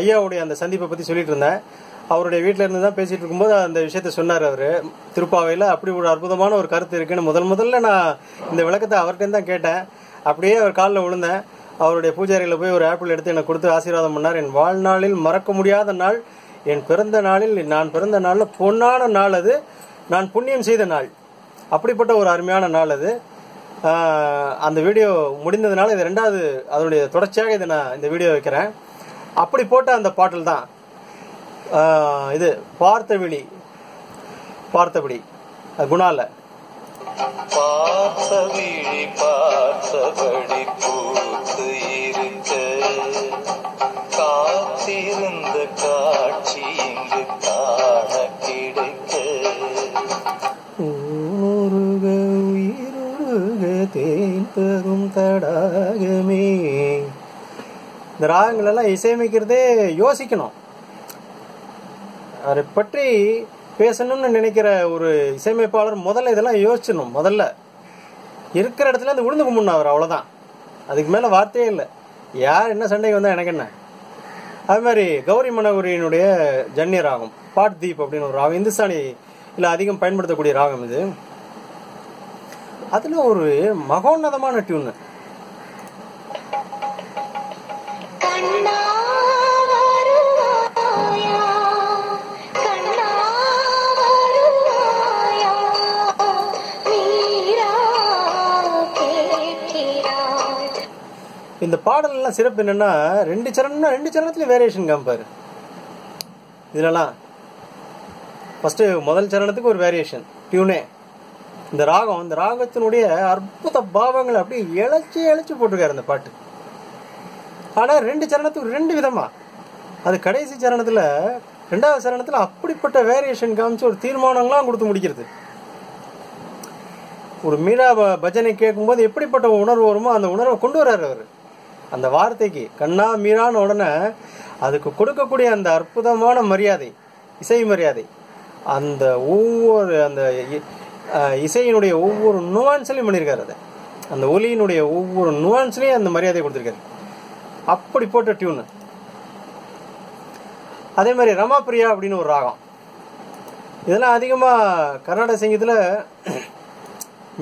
ஐயாவுடைய அந்த சந்திப்பை பற்றி சொல்லிட்டு இருந்தேன். அவருடைய வீட்டில் இருந்து தான் பேசிகிட்டு இருக்கும்போது அந்த விஷயத்த சொன்னார். அவர் திருப்பாவையில் அப்படி ஒரு அற்புதமான ஒரு கருத்து இருக்குன்னு முதல்ல நான் இந்த விளக்கத்தை அவர்கிட்ட தான் கேட்டேன். அப்படியே அவர் காலில் விழுந்தேன். அவருடைய பூஜாரியில் போய் ஒரு ஆப்பிள் எடுத்து எனக்கு கொடுத்து ஆசீர்வாதம் பண்ணார். என் வாழ்நாளில் மறக்க முடியாத நாள், என் பிறந்த நாளில், நான் பிறந்த நாளில் பொன்னான நாள் அது, நான் புண்ணியம் செய்த நாள், அப்படிப்பட்ட ஒரு அருமையான நாள் அது. அந்த வீடியோ முடிந்ததுனால இது ரெண்டாவது, அதனுடைய தொடர்ச்சியாக இதை நான் இந்த வீடியோ வைக்கிறேன். அப்படி போட்ட அந்த பாட்டில் தான் இது பார்த்தபடி குணால தேன்பெரும் தடாகமே. இந்த ராகங்களெல்லாம் இசையமைக்கிறதே யோசிக்கணும். அதை பற்றி பேசணும்னு நினைக்கிற ஒரு இசையமைப்பாளர் முதல்ல இதெல்லாம் யோசிச்சிடணும். முதல்ல இருக்கிற இடத்துல அது விழுந்து கும்பிடணும் அவர், அவ்வளோதான். அதுக்கு மேலே வார்த்தையே இல்லை. யார் என்ன சண்டைக்கு வந்தால் எனக்கு என்ன? அது மாதிரி கௌரி மனகுரியினுடைய ஜன்னிய ராகம் பாட் தீப் அப்படின்னு ஒரு ராகம், இந்துஸ்தானி இல்லை அதிகம் பயன்படுத்தக்கூடிய ராகம் இது. அதில் ஒரு மகோன்னதமான டியூனு, இந்த பாடலெல்லாம் சிறப்பு என்னென்னா, ரெண்டு சரணம்னா ரெண்டு சரணத்தில் வேரியேஷன் காமிப்பார். இதுலலாம் ஃபஸ்ட்டு முதல் சரணத்துக்கு ஒரு வேரியேஷன் டியூனே. இந்த ராகத்தினுடைய அற்புத பாவங்களை அப்படியே இழைச்சி போட்டிருக்காரு இந்த பாட்டு. ஆனால் ரெண்டு சரணத்துக்கு ரெண்டு விதமாக, அது கடைசி சரணத்தில், ரெண்டாவது சரணத்தில் அப்படிப்பட்ட வேரியேஷன் காமிச்சு ஒரு தீர்மானங்களாம் கொடுத்து முடிக்கிறது. ஒரு மீரா பஜனை கேட்கும்போது எப்படிப்பட்ட உணர்வு வருமோ அந்த உணர்வை கொண்டு வர்றாரு அவர். அந்த வார்த்தைக்கு கண்ணா மீரான உடனே அதுக்கு கொடுக்கக்கூடிய அந்த அற்புதமான மரியாதை, இசை மரியாதை, அந்த ஒவ்வொரு அந்த இசையினுடைய ஒவ்வொரு நுவான்ஸ்லையும் பண்ணியிருக்காரு. அதை அந்த ஒலியினுடைய ஒவ்வொரு நுவான்ஸ்லையும் அந்த மரியாதை கொடுத்துருக்காரு. அப்படி போட்ட டியூனு. அதே மாதிரி ரமாபிரியா அப்படின்னு ஒரு ராகம். இதெல்லாம் அதிகமாக கர்நாடக சங்கீதத்தில்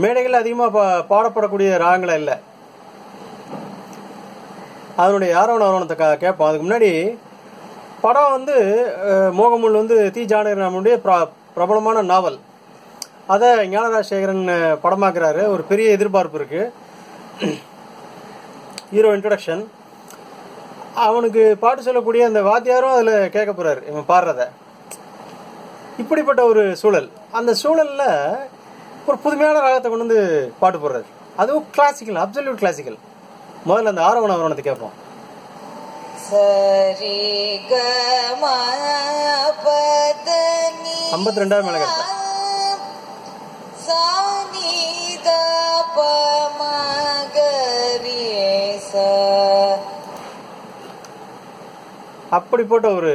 மேடைகள் அதிகமாக பாடப்படக்கூடிய ராகங்களா இல்லை. அதனுடைய ஆரோணத்தை கேட்போம். அதுக்கு முன்னாடி படம் மோகமுள் தி. ஜானகிராமனுடைய பிரபலமான நாவல், அதை ஞானராஜசேகரன் படமாக்குறாரு. ஒரு பெரிய எதிர்பார்ப்பு இருக்குது. ஹீரோ இன்ட்ரடக்ஷன், அவனுக்கு பாட்டு சொல்லக்கூடிய அந்த வாத்தியாரும் அதில் கேட்க போகிறாரு இவன் பாடுறத. இப்படிப்பட்ட ஒரு சூழல், அந்த சூழலில் ஒரு புதுமையான ராகத்தை கொண்டு வந்து பாட்டு போடுறாரு. அதுவும் கிளாசிக்கல், அப்சல்யூட் கிளாசிக்கல். முதல்ல அந்த ஆரவண வருணத்தை கேட்போம். அப்படி போட்ட ஒரு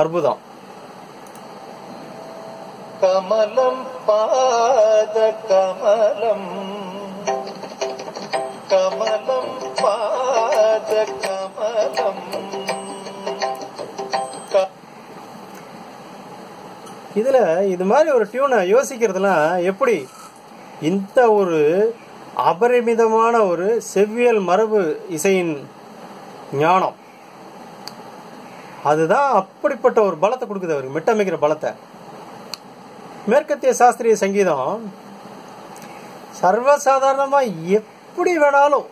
அற்புதம். கமலம் பாத கமலம், கமலம் பாத கமலம். இதுல இது மாதிரி ஒரு டியூனை யோசிக்கிறதுலாம் எப்படி இந்த ஒரு அபரிமிதமான ஒரு செவ்வியல் மரபு இசையின் ஞானம், அதுதான் அப்படிப்பட்ட ஒரு பலத்தை கொடுக்குது அவருக்கு, மிட்டமைக்கிற பலத்தை. மேற்கத்திய சாஸ்திரிய சங்கீதம் சர்வசாதாரணமாக எப்படி வேணாலும்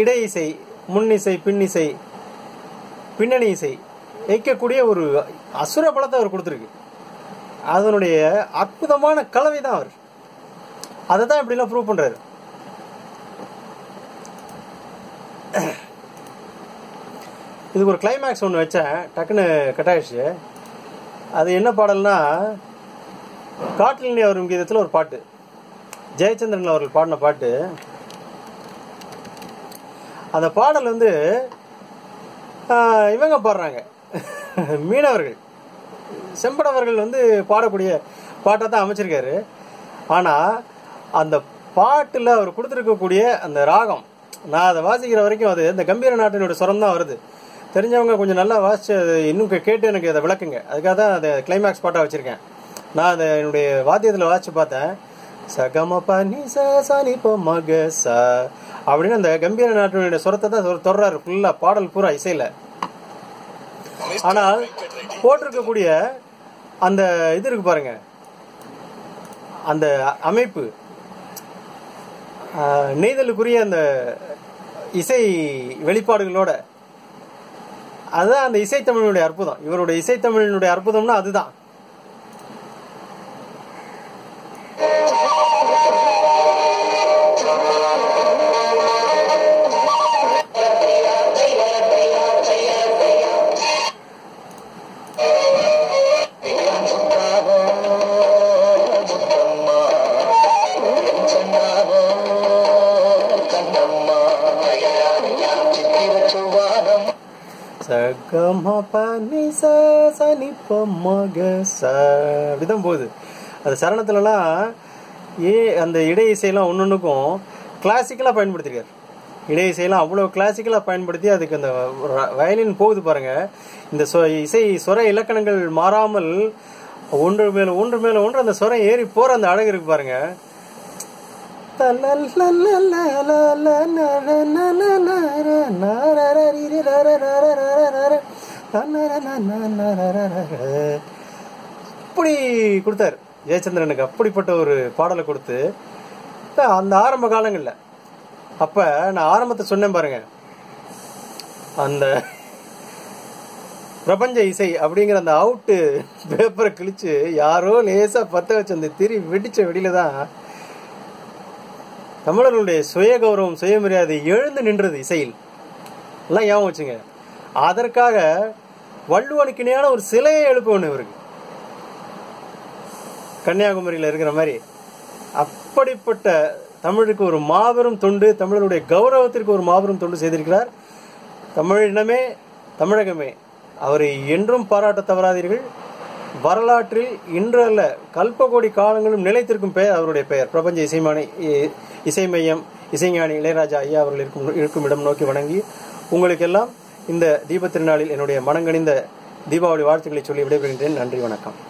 இடை இசை, முன்னிசை, பின்னிசை, பின்னணி இசை இயக்கக்கூடிய ஒரு அசுர பலத்தை அவர் கொடுத்துருக்கு. அதனுடைய அற்புதமான கலவை தான் அவர். அதை தான் இப்படிலாம் ப்ரூவ் பண்ணுறாரு. இதுக்கு ஒரு கிளைமேக்ஸ் ஒன்று வச்சேன், டக்குன்னு கட்டாயிடுச்சு. அது என்ன பாடல்னா, காட்டிலினி அவரும் கீதத்தில் ஒரு பாட்டு, ஜெயச்சந்திரன் அவர்கள் பாடின பாட்டு. அந்த பாடல் இவங்க பாடுறாங்க, மீனவர்கள் செம்படவர்கள் பாடக்கூடிய பாட்டை தான் அமைச்சிருக்காரு. ஆனால் அந்த பாட்டில் அவர் கொடுத்துருக்கக்கூடிய அந்த ராகம், நான் அதை வாசிக்கிற வரைக்கும் அது இந்த கம்பீர நாட்டினோட சுரம் தான் வருது. தெரிஞ்சவங்க கொஞ்சம் நல்லா வாசிச்சு அது இன்னும் கேட்டு எனக்கு அதை விளக்குங்க. அதுக்காக தான் அதை கிளைமேக்ஸ் பாட்டாக வச்சுருக்கேன். நான் அதை என்னுடைய வாத்தியத்தில் வாசித்து பார்த்தேன். சகமபா நீ சனி போ மக ச அப்படின்னு அந்த கம்பீர நாட்டினுடைய சுரத்தை தான் தொடர்றாரு ஃபுல்லாக பாடல் பூரா இசையில். ஆனால் போட்டிருக்கக்கூடிய அந்த இது இருக்கு பாருங்க, அந்த அமைப்பு நெய்தலுக்குரிய அந்த இசை வெளிப்பாடுகளோட, அதுதான் அந்த இசைத்தமிழனுடைய அற்புதம். இவருடைய இசைத்தமிழனுடைய அற்புதம்னா அதுதான். அப்படிதான் போகுது அந்த சரணத்துலலாம். அந்த இடை இசையெல்லாம் ஒன்னொன்றுக்கும் கிளாசிக்கலாக பயன்படுத்திருக்காரு. இடை இசையெல்லாம் அவ்வளோ கிளாசிக்கலாக பயன்படுத்தி அதுக்கு அந்த வயலின் போகுது பாருங்க. இந்த இசை சொர இலக்கணங்கள் மாறாமல் ஒன்று மேல ஒன்று மேல ஒன்று அந்த சொரம் ஏறி போற அந்த அழகு இருக்கு பாருங்க. அப்படி கொடுத்தாரு ஜெயச்சந்திரனுக்கு. அப்படிப்பட்ட ஒரு பாடலை கொடுத்து அந்த ஆரம்ப காலங்களில், அப்ப நான் ஆரம்பத்தை சொன்னேன் பாருங்க, அந்த பிரபஞ்ச இசை அப்படிங்கிற அந்த அவுட்டு பேப்பரை கிழிச்சு யாரோ லேசா பத்த வச்சு அந்த திரி வெடிச்ச வெளியில தான் தமிழர்களுடைய சுய கௌரவம் சுயமரியாதை எழுந்து நின்றது இசையில் எல்லாம் ஞாபகம் வச்சுங்க. அதற்காக வள்ளுவனுக்கு இணையான ஒரு சிலையை எழுப்பு ஒன்று இவருக்கு கன்னியாகுமரியில் இருக்கிற மாதிரி. அப்படிப்பட்ட தமிழுக்கு ஒரு மாபெரும் தொண்டு, தமிழருடைய கௌரவத்திற்கு ஒரு மாபெரும் தொண்டு செய்திருக்கிறார். தமிழினமே தமிழகமே, அவரை என்றும் பாராட்ட தவறாதீர்கள். வரலாற்றில் இன்றல்ல கல்பகோடி காலங்களும் நிலைத்திருக்கும் பெயர் அவருடைய பெயர். பிரபஞ்ச இசைமானை இசை மையம் இசைஞானி இளையராஜா ஐயா அவர்கள் இருக்கும் இடம் நோக்கி வணங்கி உங்களுக்கெல்லாம் இந்த தீபத்திருநாளில் என்னுடைய மனங்கணிந்த தீபாவளி வாழ்த்துக்களை சொல்லி விடைபெறுகின்றேன். நன்றி, வணக்கம்.